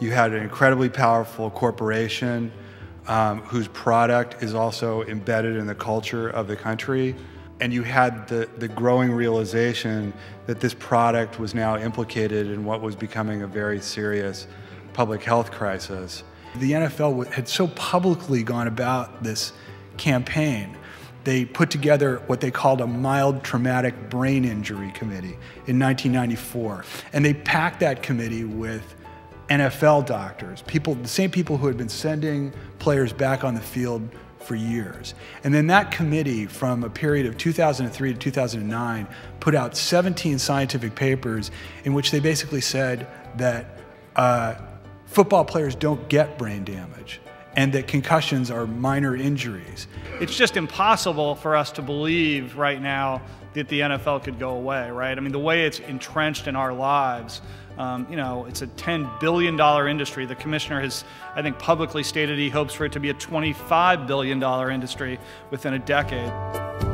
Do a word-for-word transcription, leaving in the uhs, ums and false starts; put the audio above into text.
You had an incredibly powerful corporation um, whose product is also embedded in the culture of the country. And you had the, the growing realization that this product was now implicated in what was becoming a very serious public health crisis. The N F L had so publicly gone about this campaign. They put together what they called a Mild Traumatic Brain Injury Committee in nineteen ninety-four. And they packed that committee with N F L doctors, people, the same people who had been sending players back on the field for years. And then that committee, from a period of two thousand three to two thousand nine, put out seventeen scientific papers in which they basically said that uh, football players don't get brain damage and that concussions are minor injuries. It's just impossible for us to believe right now that the N F L could go away, right? I mean, the way it's entrenched in our lives, um, you know, it's a ten billion dollar industry. The commissioner has, I think, publicly stated he hopes for it to be a twenty-five billion dollar industry within a decade.